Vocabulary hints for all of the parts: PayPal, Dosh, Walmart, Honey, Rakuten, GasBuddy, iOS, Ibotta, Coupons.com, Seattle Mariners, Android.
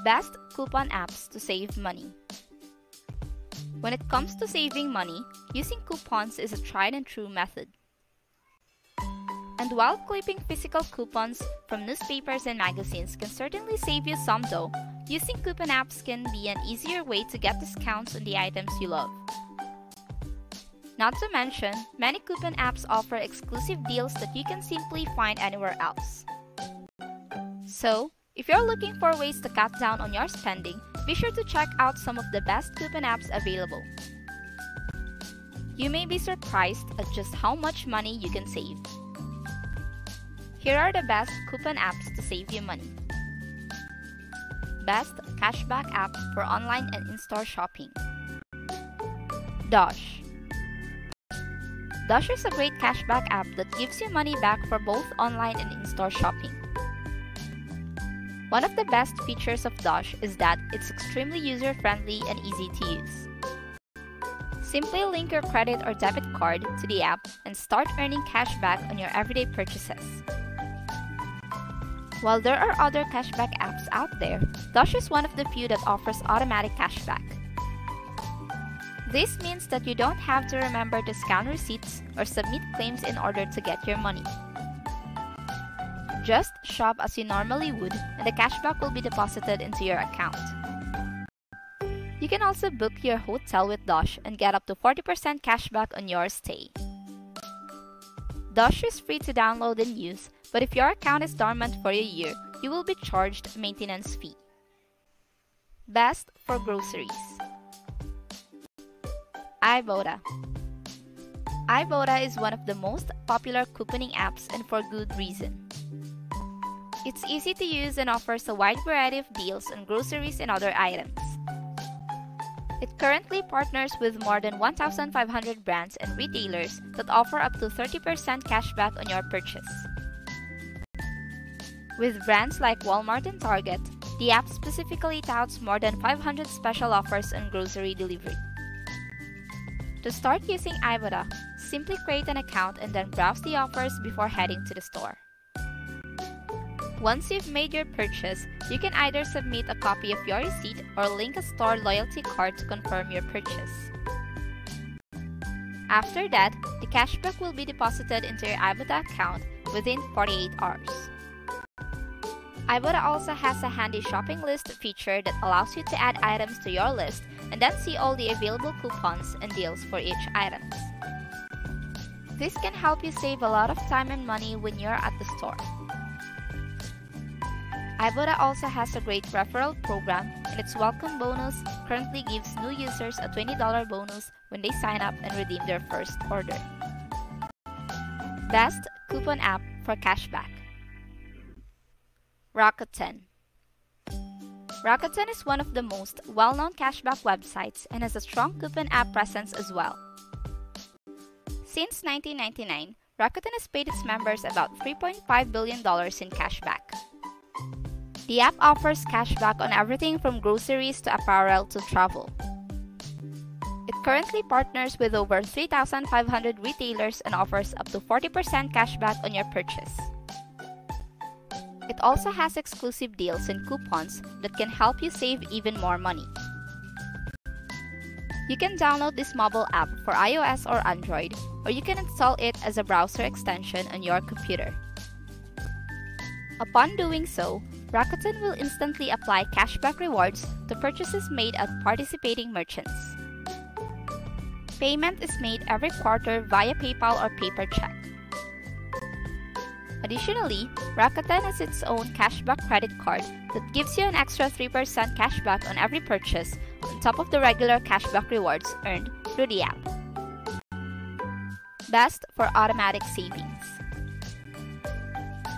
best coupon apps to save money. When it comes to saving money, using coupons is a tried and true method. And while clipping physical coupons from newspapers and magazines can certainly save you some dough, using coupon apps can be an easier way to get discounts on the items you love. Not to mention, many coupon apps offer exclusive deals that you can simply find anywhere else. So, if you're looking for ways to cut down on your spending, be sure to check out some of the best coupon apps available. You may be surprised at just how much money you can save. Here are the best coupon apps to save you money. Best cashback app for online and in-store shopping. Dosh. Dosh is a great cashback app that gives you money back for both online and in-store shopping. One of the best features of Dosh is that it's extremely user-friendly and easy to use. Simply link your credit or debit card to the app and start earning cashback on your everyday purchases. While there are other cashback apps out there, Dosh is one of the few that offers automatic cashback. This means that you don't have to remember to scan receipts or submit claims in order to get your money. Just shop as you normally would and the cashback will be deposited into your account. You can also book your hotel with Dosh and get up to 40% cashback on your stay. Dosh is free to download and use, but if your account is dormant for a year, you will be charged a maintenance fee. Best for groceries. Ibotta. Ibotta is one of the most popular couponing apps, and for good reason. It's easy to use and offers a wide variety of deals on groceries and other items. It currently partners with more than 1,500 brands and retailers that offer up to 30% cashback on your purchase. With brands like Walmart and Target, the app specifically touts more than 500 special offers on grocery delivery. To start using Ibotta, simply create an account and then browse the offers before heading to the store. Once you've made your purchase, you can either submit a copy of your receipt or link a store loyalty card to confirm your purchase. After that, the cashback will be deposited into your Ibotta account within 48 hours. Ibotta also has a handy shopping list feature that allows you to add items to your list and then see all the available coupons and deals for each item. This can help you save a lot of time and money when you're at the store. Ibotta also has a great referral program, and its welcome bonus currently gives new users a $20 bonus when they sign up and redeem their first order. Best coupon app for cashback. Rakuten. Rakuten is one of the most well-known cashback websites and has a strong coupon app presence as well. Since 1999, Rakuten has paid its members about $3.5 billion in cashback. The app offers cashback on everything from groceries to apparel to travel. It currently partners with over 3,500 retailers and offers up to 40% cashback on your purchase. It also has exclusive deals and coupons that can help you save even more money. You can download this mobile app for iOS or Android, or you can install it as a browser extension on your computer. Upon doing so, Rakuten will instantly apply cashback rewards to purchases made at participating merchants. Payment is made every quarter via PayPal or paper check. Additionally, Rakuten has its own cashback credit card that gives you an extra 3% cashback on every purchase on top of the regular cashback rewards earned through the app. Best for automatic savings.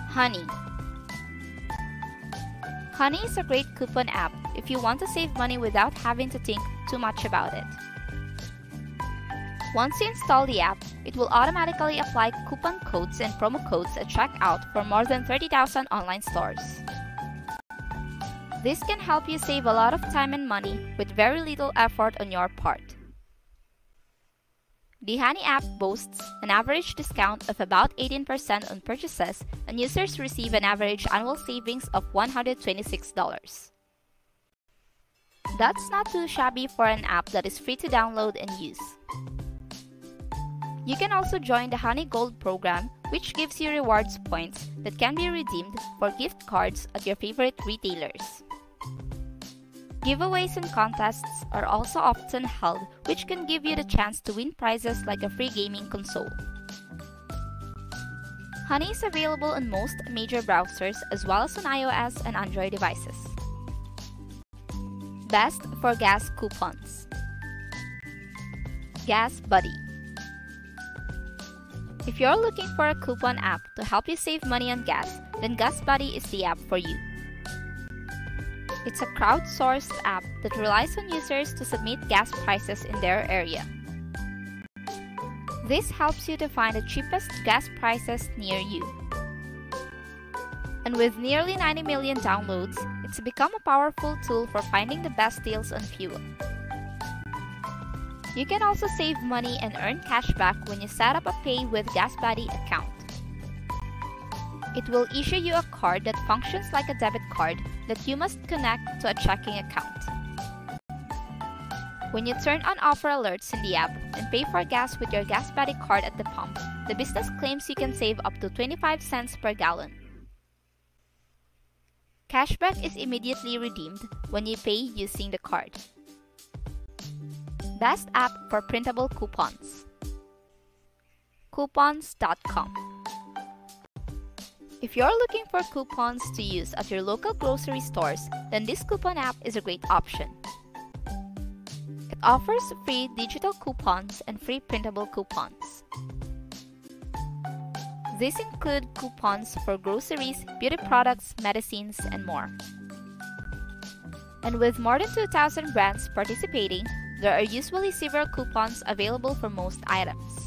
Honey. Honey is a great coupon app if you want to save money without having to think too much about it. Once you install the app, it will automatically apply coupon codes and promo codes at checkout for more than 30,000 online stores. This can help you save a lot of time and money with very little effort on your part. The Honey app boasts an average discount of about 18% on purchases, and users receive an average annual savings of $126. That's not too shabby for an app that is free to download and use. You can also join the Honey Gold program, which gives you rewards points that can be redeemed for gift cards at your favorite retailers. Giveaways and contests are also often held, which can give you the chance to win prizes like a free gaming console. Honey is available on most major browsers as well as on iOS and Android devices. Best for gas coupons. GasBuddy. If you're looking for a coupon app to help you save money on gas, then GasBuddy is the app for you. It's a crowdsourced app that relies on users to submit gas prices in their area. This helps you to find the cheapest gas prices near you. And with nearly 90 million downloads, it's become a powerful tool for finding the best deals on fuel. You can also save money and earn cashback when you set up a Pay with GasBuddy account. It will issue you a card that functions like a debit card that you must connect to a checking account. When you turn on offer alerts in the app and pay for gas with your GasBuddy card at the pump, the business claims you can save up to 25 cents per gallon. Cashback is immediately redeemed when you pay using the card. Best app for printable coupons. Coupons.com. If you're looking for coupons to use at your local grocery stores, then this coupon app is a great option. It offers free digital coupons and free printable coupons. These include coupons for groceries, beauty products, medicines, and more. And with more than 2,000 brands participating, there are usually several coupons available for most items.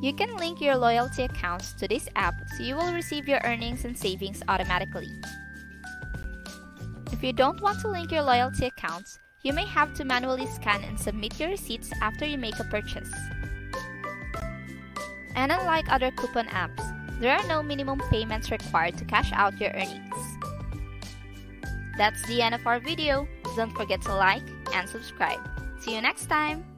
You can link your loyalty accounts to this app so you will receive your earnings and savings automatically. If you don't want to link your loyalty accounts, you may have to manually scan and submit your receipts after you make a purchase. And unlike other coupon apps, there are no minimum payments required to cash out your earnings. That's the end of our video. Don't forget to like and subscribe. See you next time!